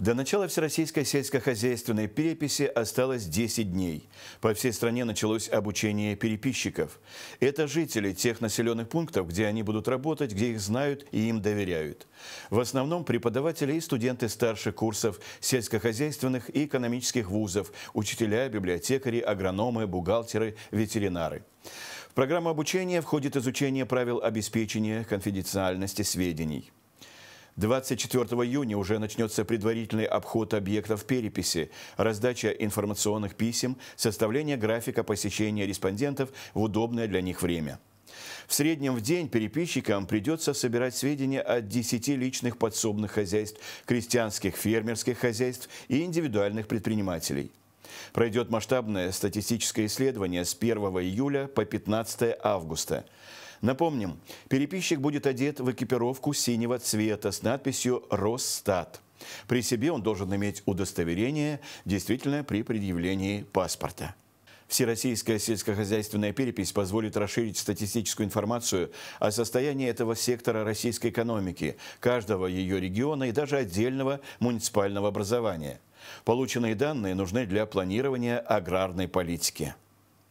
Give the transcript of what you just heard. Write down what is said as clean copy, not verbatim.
До начала Всероссийской сельскохозяйственной переписи осталось 10 дней. По всей стране началось обучение переписчиков. Это жители тех населенных пунктов, где они будут работать, где их знают и им доверяют. В основном преподаватели и студенты старших курсов сельскохозяйственных и экономических вузов, учителя, библиотекари, агрономы, бухгалтеры, ветеринары. В программу обучения входит изучение правил обеспечения конфиденциальности сведений. 24 июня уже начнется предварительный обход объектов переписи, раздача информационных писем, составление графика посещения респондентов в удобное для них время. В среднем в день переписчикам придется собирать сведения от 10 личных подсобных хозяйств, крестьянских, фермерских хозяйств и индивидуальных предпринимателей. Пройдет масштабное статистическое исследование с 1 июля по 15 августа. Напомним, переписчик будет одет в экипировку синего цвета с надписью «Росстат». При себе он должен иметь удостоверение, действительно при предъявлении паспорта. Всероссийская сельскохозяйственная перепись позволит расширить статистическую информацию о состоянии этого сектора российской экономики, каждого ее региона и даже отдельного муниципального образования. Полученные данные нужны для планирования аграрной политики.